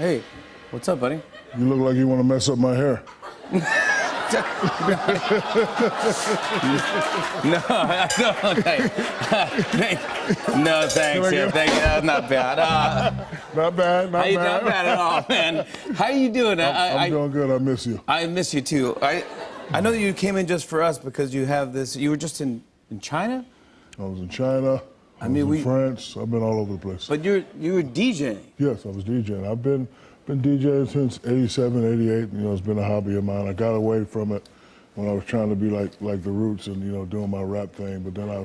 Hey, what's up, buddy? You look like you want to mess up my hair. No, thanks. Yeah, thank you. That was not bad. Not bad at all, man. How are you doing? I'm doing good. I miss you. I miss you too. I know that you came in just for us because you have this. You were just in China. I was in China. I mean, in France. I've been all over the place. But you were DJing. Yes, I was DJing. I've been DJing since '87, '88. You know, it's been a hobby of mine. I got away from it when I was trying to be like the Roots and, you know, doing my rap thing. But then I,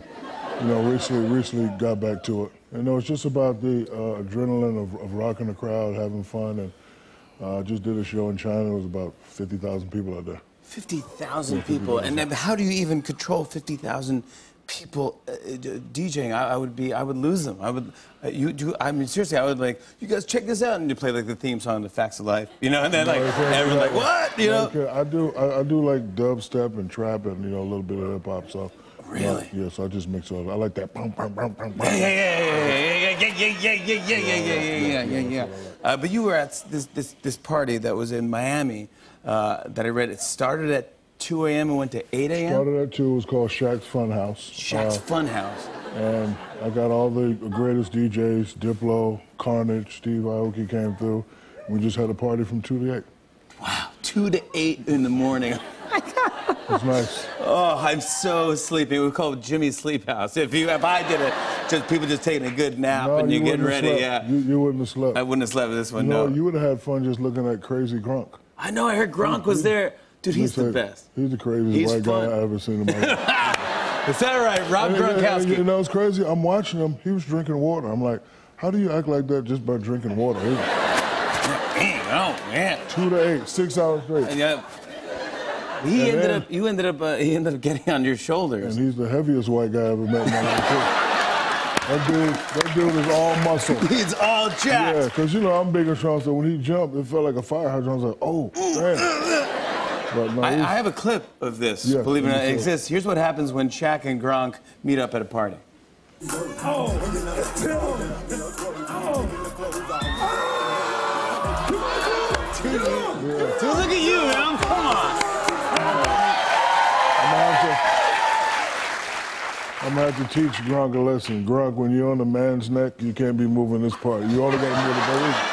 you know, recently got back to it. You know, it's just about the adrenaline of rocking the crowd, having fun, and just did a show in China. It was about 50,000 people out there. 50,000 people, and then how do you even control 50,000 people DJing? I would lose them. I mean, seriously, I would like, you guys check this out, and you play like the theme song, The Facts of Life, you know, and then like, everyone's like, what, you know? Okay. I do like dubstep and trap and, you know, a little bit of hip hop, so. Really? Yeah, so I just mix all. I like that. Yeah. But you were at this party that was in Miami that I read. It started at 2 a.m. and went to 8 a.m. Started at 2. It was called Shaq's Fun House. Shaq's Fun House. And I got all the greatest DJs. Diplo, Carnage, Steve Aoki came through. We just had a party from 2 to 8. Wow, 2 to 8 in the morning. It's nice. Oh, I'm so sleepy. We call it Jimmy's Sleep House. If I did it, just people just taking a good nap and you getting ready. Yeah. You wouldn't have slept. I wouldn't have slept this one. No, you would have had fun just looking at Crazy Gronk. I know. I heard Gronk was there. Dude, he's the best. He's the craziest white guy I ever seen in my life. Is that right, Rob Gronkowski? You know, it's crazy. I'm watching him. He was drinking water. I'm like, how do you act like that just by drinking water? Oh man. 2 to 8, 6 hours straight. Yeah. He ended up getting on your shoulders. And he's the heaviest white guy I ever met in my life, too. That dude is all muscle. He's all jacked. Yeah, because, you know, I'm big and strong, so when he jumped, it felt like a fire hydrant. I was like, oh, man. No, I have a clip of this, yeah, believe it or not, it exists. Here's what happens when Shaq and Gronk meet up at a party. Dude, look at you, man. Come on. I'm gonna have to teach Gronk a lesson. Gronk, when you're on a man's neck, you can't be moving this part. You only gotta move the belly.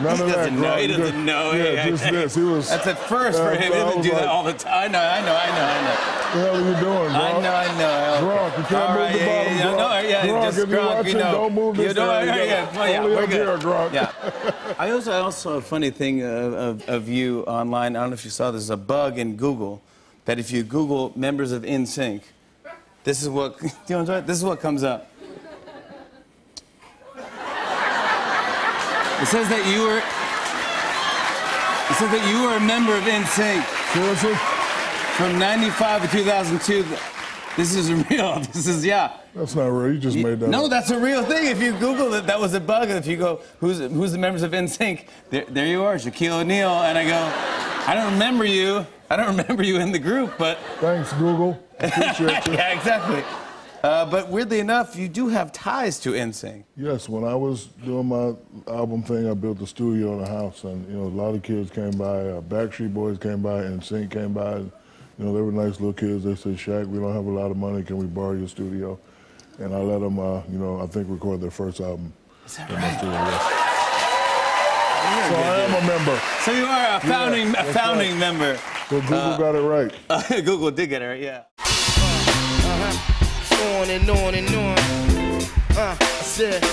He doesn't know. Yeah, just this. He was. That's at first for him. He didn't do that all the time. I know. What the hell are you doing, Gronk? I know. Gronk, you can't move the bottom. Gronk, don't move this part. Only up here, Gronk. I also saw a funny thing of you online. I don't know if you saw this. There's a bug in Google that if you Google members of NSYNC, This is what comes up. It says that you were a member of NSYNC. Seriously? From '95 to 2002. This is real. Yeah. That's not real. You just made that up. No, that's a real thing. If you Google it, that was a bug. If you go, who's the members of NSYNC? There you are, Shaquille O'Neal. And I go, I don't remember you. I don't remember you in the group, but... Thanks, Google. Appreciate you. Yeah, exactly. But weirdly enough, you do have ties to NSYNC. Yes, when I was doing my album thing, I built a studio in a house, and, you know, a lot of kids came by. Backstreet Boys came by, NSYNC came by. And, you know, they were nice little kids. They said, Shaq, we don't have a lot of money. Can we borrow your studio? And I let them, you know, I think record their first album. Is that right? So I am a member. So you are a founding member. So Google got it right. Google did get it right, yeah. On and on. I said,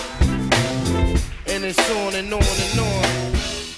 and it's on and on and on.